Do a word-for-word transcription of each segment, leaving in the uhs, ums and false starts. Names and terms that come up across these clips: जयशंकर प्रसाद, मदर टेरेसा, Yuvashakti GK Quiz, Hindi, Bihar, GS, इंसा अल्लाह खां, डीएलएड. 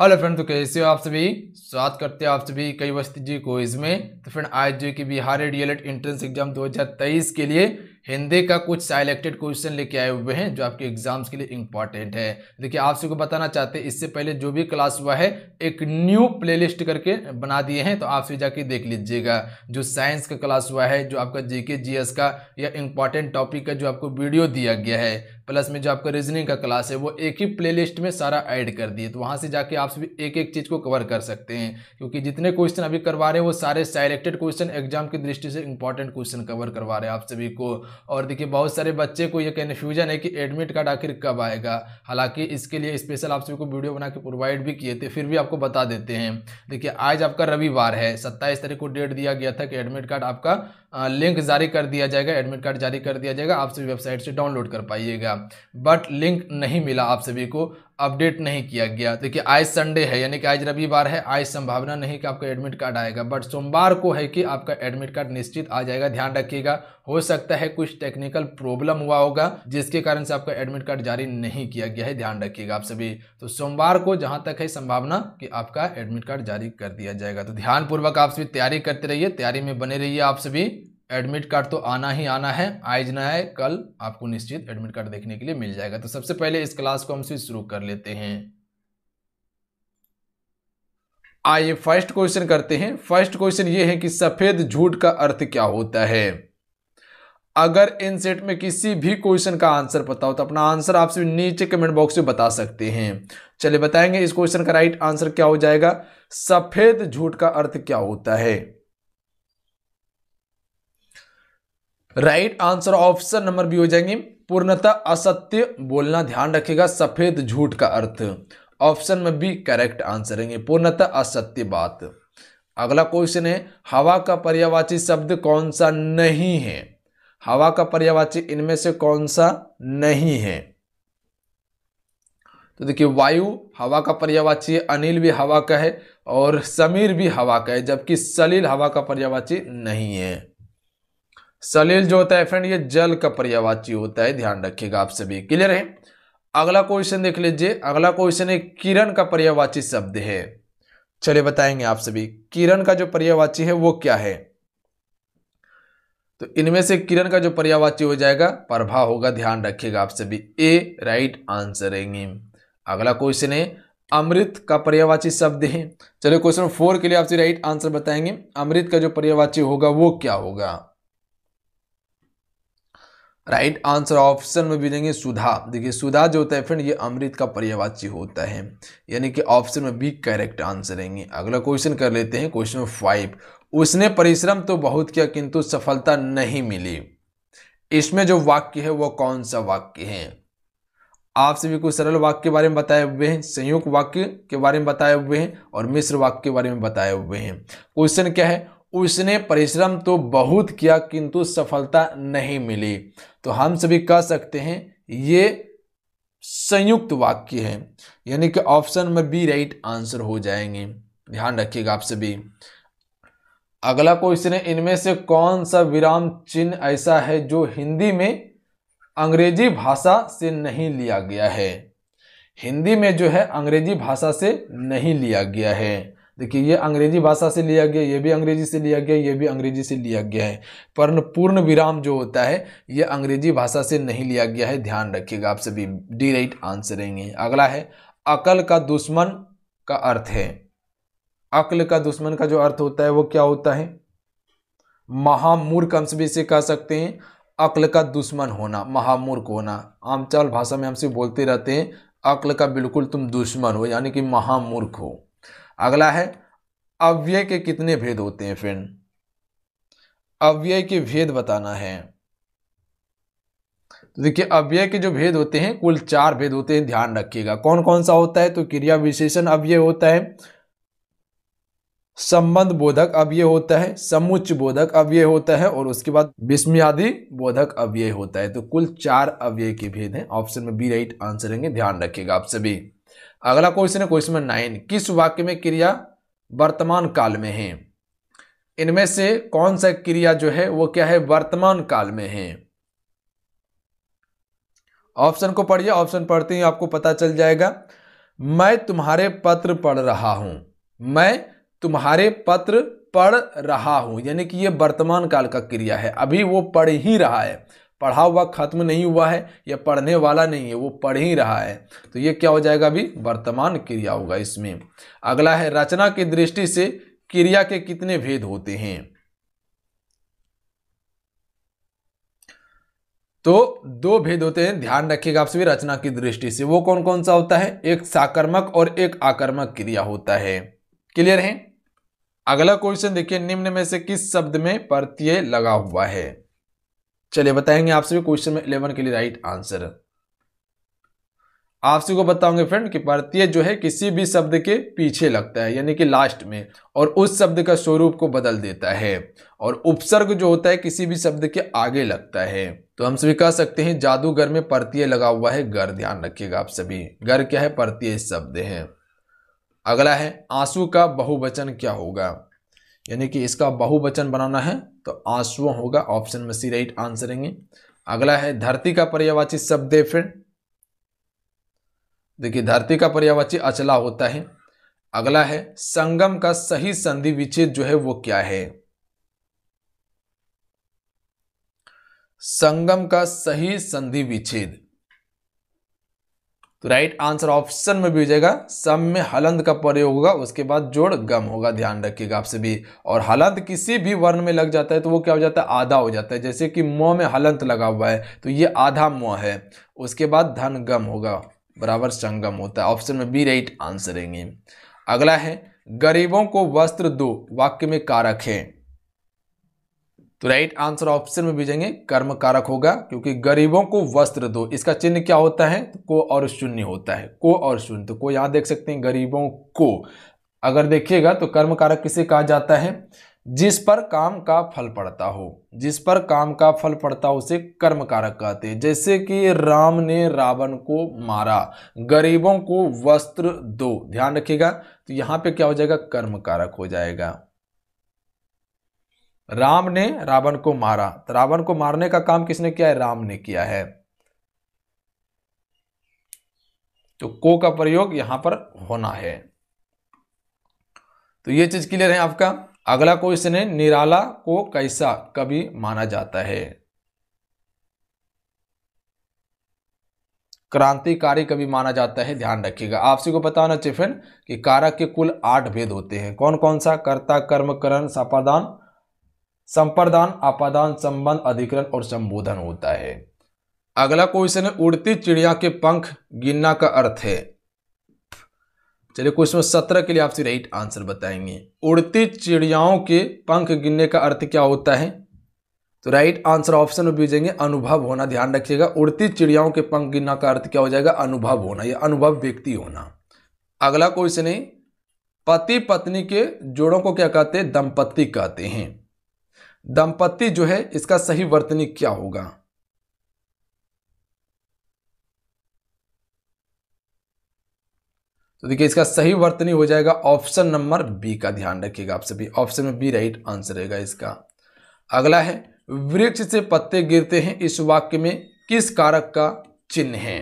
Hello friend, तो कैसे हो आप सभी। स्वागत करते हैं आप सभी युवशक्ति जी क्विज में। तो फ्रेंड, आज जो कि बिहार डीएलएड एंट्रेंस एग्जाम दो हज़ार तेईस के लिए हिंदी का कुछ सिलेक्टेड क्वेश्चन लेके आए हुए हैं जो आपके एग्जाम्स के लिए इंपॉर्टेंट है। देखिए, आप सबको बताना चाहते हैं, इससे पहले जो भी क्लास हुआ है एक न्यू प्लेलिस्ट करके बना दिए हैं, तो आप सभी जाके देख लीजिएगा। जो साइंस का क्लास हुआ है, जो आपका जीके जीएस का या इंपॉर्टेंट टॉपिक का जो आपको वीडियो दिया गया है, प्लस में जो आपका रीजनिंग का क्लास है, वो एक ही प्लेलिस्ट में सारा ऐड कर दिए। तो वहाँ से जाके आप सभी एक एक चीज़ को कवर कर सकते हैं, क्योंकि जितने क्वेश्चन अभी करवा रहे हैं वो सारे सिलेक्टेड क्वेश्चन, एग्जाम की दृष्टि से इंपॉर्टेंट क्वेश्चन कवर करवा रहे हैं आप सभी को। और देखिए, बहुत सारे बच्चे को ये कन्फ्यूजन है कि एडमिट कार्ड आखिर कब आएगा। हालांकि इसके लिए स्पेशल आप सभी को वीडियो बना के प्रोवाइड भी किए थे, फिर भी आपको बता देते हैं। देखिए, आज आपका रविवार है, सत्ताईस तारीख को डेट दिया गया था कि एडमिट कार्ड आपका लिंक जारी कर दिया जाएगा, एडमिट कार्ड जारी कर दिया जाएगा, आप सभी वेबसाइट से डाउनलोड कर पाइएगा। बट लिंक नहीं मिला, आप सभी को अपडेट नहीं किया गया। देखिए, आज संडे है, यानी कि आज रविवार है, आज संभावना नहीं कि आपका एडमिट कार्ड आएगा, बट सोमवार को है कि आपका एडमिट कार्ड निश्चित आ जाएगा। ध्यान रखिएगा, हो सकता है कुछ टेक्निकल प्रॉब्लम हुआ होगा जिसके कारण से आपका एडमिट कार्ड जारी नहीं किया गया है। ध्यान रखिएगा आप सभी। तो सोमवार को जहां तक है संभावना कि आपका एडमिट कार्ड जारी कर दिया जाएगा। तो ध्यानपूर्वक आप सभी तैयारी करते रहिए, तैयारी में बने रहिए आप सभी। एडमिट कार्ड तो आना ही आना है, आज ना आए कल आपको निश्चित एडमिट कार्ड देखने के लिए मिल जाएगा। तो सबसे पहले इस क्लास को हम शुरू कर लेते हैं। आइए फर्स्ट क्वेश्चन करते हैं। फर्स्ट क्वेश्चन ये है कि सफेद झूठ का अर्थ क्या होता है। अगर इन सेट में किसी भी क्वेश्चन का आंसर पता हो तो अपना आंसर आप सभी नीचे कमेंट बॉक्स में बता सकते हैं। चलिए बताएंगे इस क्वेश्चन का राइट आंसर क्या हो जाएगा। सफेद झूठ का अर्थ क्या होता है। Right answer option number B हो जाएंगे, पूर्णतः असत्य बोलना। ध्यान रखिएगा, सफेद झूठ का अर्थ ऑप्शन में बी करेक्ट आंसर है, पूर्णतः असत्य बात। अगला क्वेश्चन है, हवा का पर्यायवाची शब्द कौन सा नहीं है। हवा का पर्यायवाची इनमें से कौन सा नहीं है। तो देखिए, वायु हवा का पर्यायवाची है, अनिल भी हवा का है और समीर भी हवा का है, जबकि सलील हवा का पर्यायवाची नहीं है। सलील जो होता है फ्रेंड, ये जल का पर्यायवाची होता है। ध्यान रखिएगा आप सभी। क्लियर है। अगला क्वेश्चन देख लीजिए। अगला क्वेश्चन है, किरण का पर्यायवाची शब्द है। चलिए बताएंगे आप सभी, किरण का जो पर्यायवाची है वो क्या है। तो इनमें से किरण का जो पर्यायवाची हो जाएगा प्रभा होगा। ध्यान रखिएगा आप सभी, ए राइट आंसर है। अगला क्वेश्चन है, अमृत का पर्यायवाची शब्द है। चलिए क्वेश्चन फोर के लिए आपसे राइट आंसर बताएंगे। अमृत का जो पर्यायवाची होगा वो क्या होगा। राइट आंसर ऑप्शन में भी देंगे सुधा। देखिए, सुधा जो होता है फ्रेंड, ये अमृत का पर्यायवाची होता है, यानी कि ऑप्शन में बी करेक्ट आंसर है। अगला क्वेश्चन कर लेते हैं, क्वेश्चन फाइव। उसने परिश्रम तो बहुत किया किंतु सफलता नहीं मिली। इसमें जो वाक्य है वो कौन सा वाक्य है। आप सभी को सरल वाक्य के बारे में बताए हुए हैं, संयुक्त वाक्य के बारे में बताए हुए हैं और मिश्र वाक्य के बारे में बताए हुए हैं। क्वेश्चन क्या है, उसने परिश्रम तो बहुत किया किंतु सफलता नहीं मिली। तो हम सभी कह सकते हैं ये संयुक्त वाक्य है, यानी कि ऑप्शन में बी राइट आंसर हो जाएंगे। ध्यान रखिएगा आप सभी। अगला क्वेश्चन है, इनमें से कौन सा विराम चिन्ह ऐसा है जो हिंदी में अंग्रेजी भाषा से नहीं लिया गया है। हिंदी में जो है अंग्रेजी भाषा से नहीं लिया गया है। देखिए, ये अंग्रेजी भाषा से लिया गया, ये भी अंग्रेजी से लिया गया, ये भी अंग्रेजी से लिया गया है, पर पूर्ण विराम जो होता है ये अंग्रेजी भाषा से नहीं लिया गया है। ध्यान रखिएगा आप सभी, डी राइट आंसर है। अगला है, अकल का दुश्मन का अर्थ है। अकल का दुश्मन का जो अर्थ होता है वो क्या होता है। महामूर्ख हम सभी इसे कह सकते हैं। अकल का दुश्मन होना, महामूर्ख होना, आमचाल भाषा में हम सभी बोलते रहते हैं। अकल का बिल्कुल तुम दुश्मन हो, यानी कि महामूर्ख हो। अगला है, अव्यय के कितने भेद होते हैं फ्रेंड। अव्यय के भेद बताना है। तो देखिए, अव्यय के जो भेद होते हैं कुल चार भेद होते हैं। ध्यान रखिएगा कौन कौन सा होता है। तो क्रिया विशेषण अव्यय होता है, संबंध बोधक अव्यय होता है, समुच्च बोधक अव्यय होता है और उसके बाद विस्मयादि बोधक अव्यय होता है। तो कुल चार अव्यय के भेद हैं। ऑप्शन में बी राइट आंसर है। ध्यान रखिएगा आप सभी। अगला क्वेश्चन है, क्वेश्चन नंबर नाइन। किस वाक्य में क्रिया वर्तमान काल में है। इनमें से कौन सा क्रिया जो है वो क्या है, वर्तमान काल में है। ऑप्शन को पढ़िए, ऑप्शन पढ़ते ही आपको पता चल जाएगा। मैं तुम्हारे पत्र पढ़ रहा हूं, मैं तुम्हारे पत्र पढ़ रहा हूं, यानी कि यह वर्तमान काल का क्रिया है। अभी वो पढ़ ही रहा है, पढ़ा हुआ खत्म नहीं हुआ है या पढ़ने वाला नहीं है, वो पढ़ ही रहा है। तो ये क्या हो जाएगा, अभी वर्तमान क्रिया होगा इसमें। अगला है, रचना की दृष्टि से क्रिया के कितने भेद होते हैं? तो दो भेद होते हैं, ध्यान रखिएगा आप सभी। रचना की दृष्टि से वो कौन कौन सा होता है? एक साकर्मक और एक आकर्मक क्रिया होता है। क्लियर है? अगला क्वेश्चन देखिए, निम्न में से किस शब्द में प्रत्यय लगा हुआ है? चलिए बताएंगे आप सभी क्वेश्चन में इलेवन के लिए राइट आंसर। आप सभी को बताओगे फ्रेंड कि प्रत्यय जो है किसी भी शब्द के पीछे लगता है, यानी कि लास्ट में, और उस शब्द का स्वरूप को बदल देता है। और उपसर्ग जो होता है किसी भी शब्द के आगे लगता है। तो हम सभी कह सकते हैं जादूगर में प्रत्यय लगा हुआ है गर। ध्यान रखिएगा आप सभी, गर क्या है? प्रत्यय शब्द है। अगला है, आंसू का बहुवचन क्या होगा? यानी कि इसका बहुवचन बनाना है तो आंसुओं होगा। ऑप्शन में सी राइट आंसर है। अगला है, धरती का पर्यायवाची शब्द है फ्रेंड। देखिए धरती का पर्यायवाची अचला होता है। अगला है, संगम का सही संधि विच्छेद जो है वो क्या है? संगम का सही संधि विच्छेद, तो राइट आंसर ऑप्शन में भी हो जाएगा। सम में हलंत का प्रयोग होगा, उसके बाद जोड़ गम होगा। ध्यान रखिएगा आप सभी। और हलंत किसी भी वर्ण में लग जाता है तो वो क्या हो जाता है? आधा हो जाता है। जैसे कि म में हलंत लगा हुआ है तो ये आधा म है। उसके बाद धन गम होगा, बराबर संगम होता है। ऑप्शन में बी राइट आंसर है। अगला है, गरीबों को वस्त्र दो वाक्य में कारक है। तो राइट आंसर ऑप्शन में भेजेंगे कर्म कारक होगा, क्योंकि गरीबों को वस्त्र दो, इसका चिन्ह क्या होता है? तो को और शून्य होता है, को और शून्य। तो को यहां देख सकते हैं, गरीबों को। अगर देखिएगा तो कर्म कारक किसे कहा जाता है? जिस पर काम का फल पड़ता हो, जिस पर काम का फल पड़ता हो उसे कर्म कारक कहते हैं। जैसे कि राम ने रावण को मारा, गरीबों को वस्त्र दो, ध्यान रखिएगा। तो यहाँ पे क्या हो जाएगा? कर्म कारक हो जाएगा। राम ने रावण को मारा, तो रावण को मारने का काम किसने किया है? राम ने किया है। तो को का प्रयोग यहां पर होना है। तो ये चीज क्लियर है आपका। अगला क्वेश्चन है, निराला को कैसा कवि माना जाता है? क्रांतिकारी कवि माना जाता है। ध्यान रखिएगा, आपसी को बताना चाहिए फ्रेंड कि कारक के कुल आठ भेद होते हैं। कौन कौन सा? कर्ता, कर्म, करण, सापादान, संप्रदान, आपादान, संबंध, अधिकरण और संबोधन होता है। अगला क्वेश्चन है, उड़ती चिड़िया के पंख गिनना का अर्थ है। चलिए क्वेश्चन सत्रह के लिए आपसे राइट आंसर बताएंगे। उड़ती चिड़ियाओं के पंख गिनने का अर्थ क्या होता है? तो राइट आंसर ऑप्शन में भेजेंगे अनुभव होना। ध्यान रखिएगा, उड़ती चिड़ियाओं के पंख गिनना का अर्थ क्या हो जाएगा? अनुभव होना, या अनुभव व्यक्ति होना। अगला क्वेश्चन है, पति पत्नी के जोड़ों को क्या कहते हैं? दंपत्ति कहते हैं। दंपत्ति जो है इसका सही वर्तनी क्या होगा? तो देखिए इसका सही वर्तनी हो जाएगा ऑप्शन नंबर बी का। ध्यान रखिएगा आप सभी, ऑप्शन में बी राइट आंसर रहेगा इसका। अगला है, वृक्ष से पत्ते गिरते हैं इस वाक्य में किस कारक का चिन्ह है?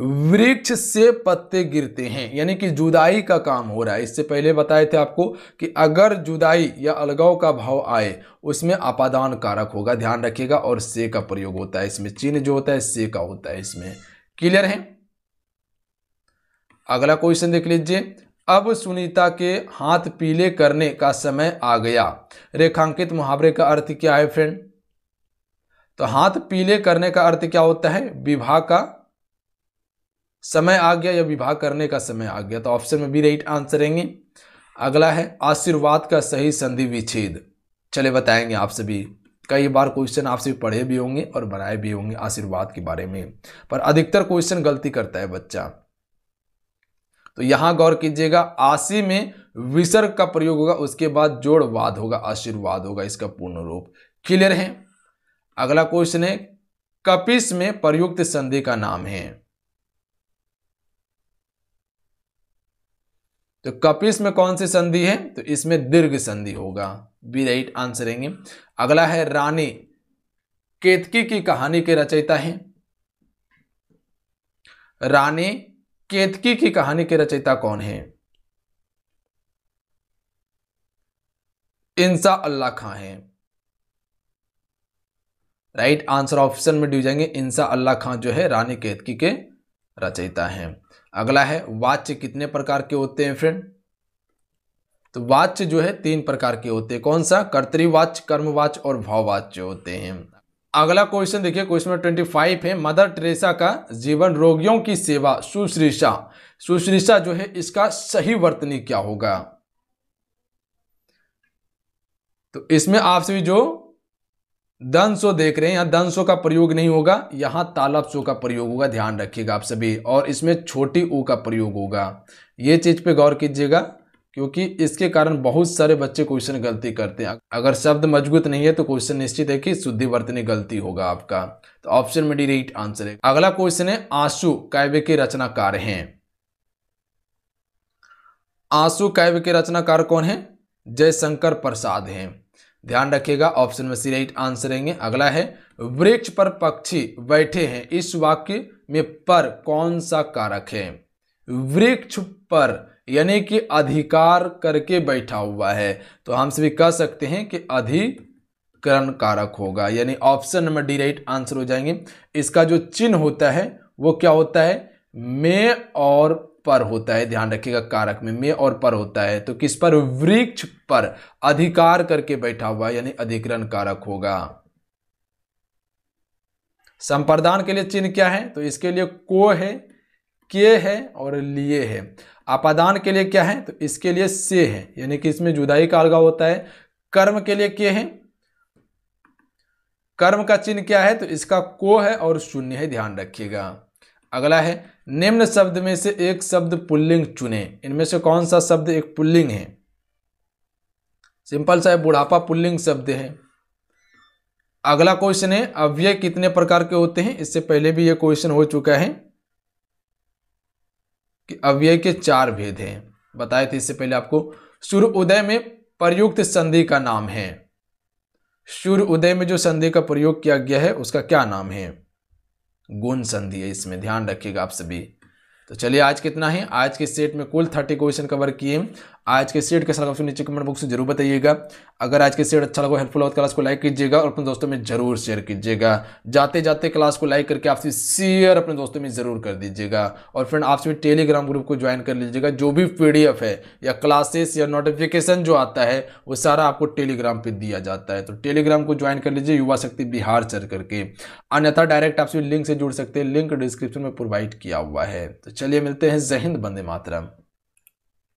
वृक्ष से पत्ते गिरते हैं, यानी कि जुदाई का काम हो रहा है। इससे पहले बताए थे आपको कि अगर जुदाई या अलगाव का भाव आए उसमें आपादान कारक होगा। ध्यान रखिएगा, और से का प्रयोग होता है इसमें, चिन्ह जो होता है से का होता है इसमें। क्लियर है? अगला क्वेश्चन देख लीजिए, अब सुनीता के हाथ पीले करने का समय आ गया रेखांकित मुहावरे का अर्थ क्या है फ्रेंड? तो हाथ पीले करने का अर्थ क्या होता है? विवाह का समय आ गया, या विवाह करने का समय आ गया। तो ऑप्शन में बी राइट आंसर रहेंगे। अगला है, आशीर्वाद का सही संधि विच्छेद। चले बताएंगे आप सभी, कई बार क्वेश्चन आपसे पढ़े भी होंगे और बनाए भी होंगे आशीर्वाद के बारे में, पर अधिकतर क्वेश्चन गलती करता है बच्चा। तो यहां गौर कीजिएगा, आशी में विसर्ग का प्रयोग होगा, उसके बाद जोड़वाद होगा, आशीर्वाद होगा इसका पूर्ण रूप। क्लियर है? अगला क्वेश्चन है, कपिस में प्रयुक्त संधि का नाम है। तो कपिस में कौन सी संधि है? तो इसमें दीर्घ संधि होगा, बी राइट आंसर है। अगला है, रानी केतकी की कहानी के रचयिता हैं। रानी केतकी की कहानी के रचयिता कौन है? इंसा अल्लाह खां है। राइट आंसर ऑप्शन में डी हो जाएंगे। इंसा अल्लाह खां जो है रानी केतकी के रचयिता हैं। अगला है, वाच्य कितने प्रकार के होते हैं फ्रेंड? तो वाच्य जो है तीन प्रकार के होते हैं। कौन सा? कर्तृवाच्य, कर्मवाच्य और भाववाच्य होते हैं। अगला क्वेश्चन देखिए, क्वेश्चन नंबर ट्वेंटी फाइव है, मदर टेरेसा का जीवन रोगियों की सेवा शुश्रूषा, शुश्रूषा जो है इसका सही वर्तनी क्या होगा? तो इसमें आपसे भी जो दंशो देख रहे हैं, यहाँ दंशो का प्रयोग नहीं होगा, यहाँ तालाब सो का प्रयोग होगा, ध्यान रखिएगा आप सभी। और इसमें छोटी ऊ का प्रयोग होगा, ये चीज पे गौर कीजिएगा क्योंकि इसके कारण बहुत सारे बच्चे क्वेश्चन गलती करते हैं। अगर शब्द मजबूत नहीं है तो क्वेश्चन निश्चित है कि शुद्धिवर्तनी गलती होगा आपका। तो ऑप्शन में डी राइट आंसर है। अगला क्वेश्चन है, आंसू काव्य के रचनाकार हैं। आंसू काव्य के रचनाकार कौन है? जयशंकर प्रसाद हैं। ध्यान रखिएगा ऑप्शन में सी राइट आंसर रहेंगे। अगला है, वृक्ष पर पक्षी बैठे हैं, इस वाक्य में पर कौन सा कारक है? वृक्ष पर यानी कि अधिकार करके बैठा हुआ है, तो हम सभी कह सकते हैं कि अधिकरण कारक होगा, यानी option number D right answer हो जाएंगे। इसका जो चिन्ह होता है वो क्या होता है? में और पर होता है, ध्यान रखिएगा कारक में में और पर होता है, तो किस पर? वृक्ष पर अधिकार करके बैठा हुआ यानी अधिकरण कारक होगा। संप्रदान के लिए चिन्ह क्या है? तो इसके लिए को है, के है और लिए है। अपादान के लिए क्या है? तो इसके लिए से है, यानी कि इसमें जुदाई का अलगा होता है। कर्म के लिए के है, कर्म का चिन्ह क्या है? तो इसका को है और शून्य है, ध्यान रखिएगा। अगला है, निम्न शब्द में से एक शब्द पुल्लिंग चुने, इनमें से कौन सा शब्द एक पुल्लिंग है? सिंपल सा है, बुढ़ापा पुल्लिंग शब्द है। अगला क्वेश्चन है, अव्यय कितने प्रकार के होते हैं? इससे पहले भी यह क्वेश्चन हो चुका है कि अव्यय के चार भेद हैं, बताए थे इससे पहले आपको। सूर्योदय में प्रयुक्त संधि का नाम है, सूर्योदय में जो संधि का प्रयोग किया गया है उसका क्या नाम है? गुण संधि है, इसमें ध्यान रखिएगा आप सभी। तो चलिए आज कितना है, आज के सेट में कुल तीस क्वेश्चन कवर किए। आज के सेट कैसा लगा आपको नीचे कमेंट बॉक्स में जरूर बताइएगा। अगर आज के सेट अच्छा लगा, हेल्पफुल हो तो क्लास को लाइक कीजिएगा और अपने दोस्तों में जरूर शेयर कीजिएगा। जाते जाते क्लास को लाइक करके आपसे शेयर अपने दोस्तों में जरूर कर दीजिएगा। और फ्रेंड आपसे भी टेलीग्राम ग्रुप को ज्वाइन कर लीजिएगा। जो भी पीडीएफ है या क्लासेस या नोटिफिकेशन जो आता है वो सारा आपको टेलीग्राम पर दिया जाता है, तो टेलीग्राम को ज्वाइन कर लीजिए युवा शक्ति बिहार सर्च करके, अन्यथा डायरेक्ट आपसे लिंक से जुड़ सकते हैं, लिंक डिस्क्रिप्शन में प्रोवाइड किया हुआ है। तो चलिए मिलते हैं। जय हिंद, वंदे मातरम।